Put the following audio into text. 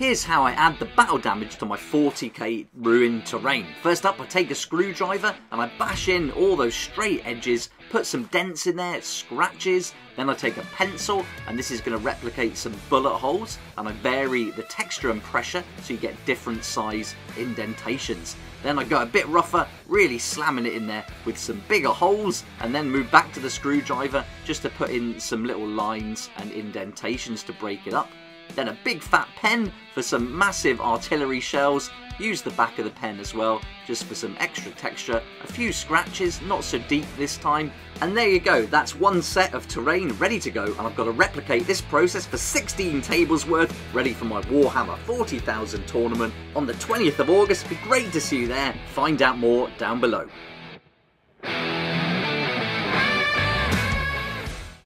Here's how I add the battle damage to my 40k ruined terrain. First up, I take a screwdriver and I bash in all those straight edges, put some dents in there, scratches, then I take a pencil, and this is going to replicate some bullet holes, and I vary the texture and pressure so you get different size indentations. Then I go a bit rougher, really slamming it in there with some bigger holes, and then move back to the screwdriver just to put in some little lines and indentations to break it up. Then a big fat pen for some massive artillery shells. Use the back of the pen as well, just for some extra texture. A few scratches, not so deep this time. And there you go, that's one set of terrain ready to go, and I've got to replicate this process for 16 tables worth, ready for my Warhammer 40,000 tournament on the 20th of August. It'd be great to see you there. Find out more down below.